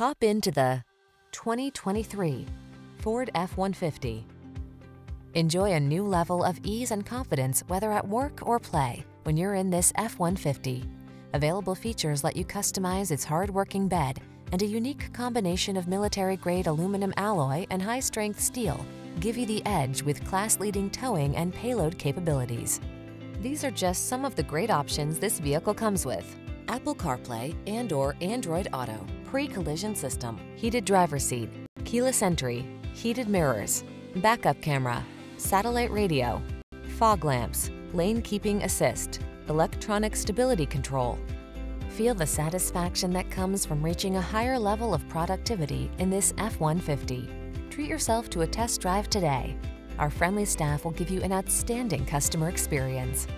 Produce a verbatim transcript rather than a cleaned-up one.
Hop into the twenty twenty-three Ford F one fifty. Enjoy a new level of ease and confidence, whether at work or play, when you're in this F one fifty. Available features let you customize its hard-working bed, and a unique combination of military-grade aluminum alloy and high-strength steel give you the edge with class-leading towing and payload capabilities. These are just some of the great options this vehicle comes with: Apple CarPlay and or Android Auto, pre-collision system, heated driver's seat, keyless entry, heated mirrors, backup camera, satellite radio, fog lamps, lane keeping assist, electronic stability control. Feel the satisfaction that comes from reaching a higher level of productivity in this F one fifty. Treat yourself to a test drive today. Our friendly staff will give you an outstanding customer experience.